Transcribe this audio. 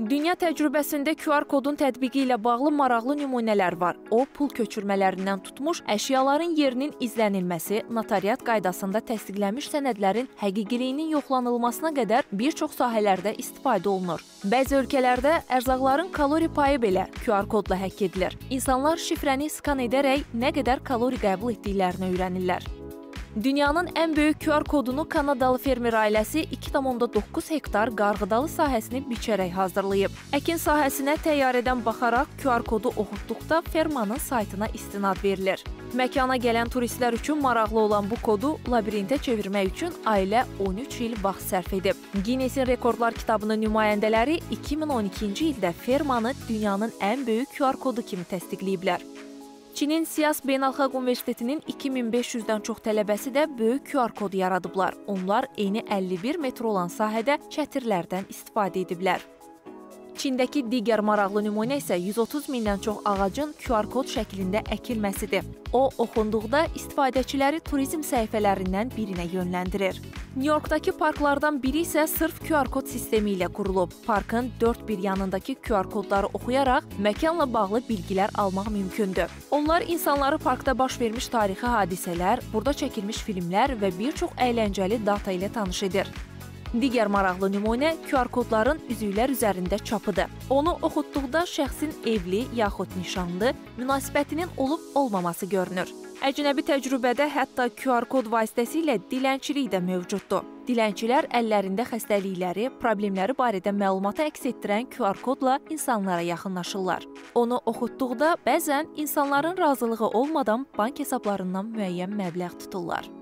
Dünya təcrübəsində QR kodun tətbiqi ilə bağlı maraqlı nümunələr var. O, pul köçürmələrindən tutmuş, əşyaların yerinin izlənilməsi, notariat qaydasında təsdiqlənmiş sənədlərin həqiqiliyinin yoxlanılmasına qədər bir çox sahələrdə istifadə olunur. Bəzi ölkələrdə ərzaqların kalori payı belə QR kodla hək edilir. İnsanlar şifrəni skan edərək nə qədər kalori qəbul etdiklərini öyrənirlər. Dünyanın ən böyük QR kodunu Kanadalı fermer ailəsi 2,9 hektar qarğıdalı sahəsini biçərək hazırlayıb. Əkin sahəsinə təyyarədən baxaraq QR kodu oxutduqda fermanın saytına istinad verilir. Məkana gələn turistlər üçün maraqlı olan bu kodu labirintə çevirmək üçün ailə 13 il vaxt sərf edib. Ginnesin Rekordlar kitabının nümayəndələri 2012-ci ildə fermanı dünyanın ən böyük QR kodu kimi təsdiqləyiblər. Çinin Siyas Beynəlxalq Universitetinin 2500-dən çox tələbəsi də böyük QR kodu yaradıblar. Onlar eni 51 metr olan sahədə çətirlərdən istifadə ediblər. Çindəki digər maraqlı nümunə isə 130.000-dən çox ağacın QR kod şəklində əkilməsidir. O, oxunduqda istifadəçiləri turizm səhifələrindən birinə yönləndirir. Nyu-Yorkdakı parklardan biri isə sırf QR kod sistemi ilə qurulub. Parkın dörd bir yanındakı QR kodları oxuyaraq məkanla bağlı bilgilər almaq mümkündür. Onlar insanları parkda baş vermiş tarixi hadisələr, burada çəkilmiş filmlər və bir çox əyləncəli data ilə tanış edir. Digər maraqlı nümunə QR kodların üzüklər üzərində çapıdır. Onu oxutduqda şəxsin evli yaxud nişanlı münasibətinin olub-olmaması görünür. Əcnəbi təcrübədə hətta QR kod vasitəsilə dilənçilik də mövcuddur. Dilənçilər əllərində xəstəlikləri, problemləri barədə məlumatı əks etdirən QR kodla insanlara yaxınlaşırlar. Onu oxutduqda bəzən insanların razılığı olmadan bank hesablarından müəyyən məbləğ tuturlar.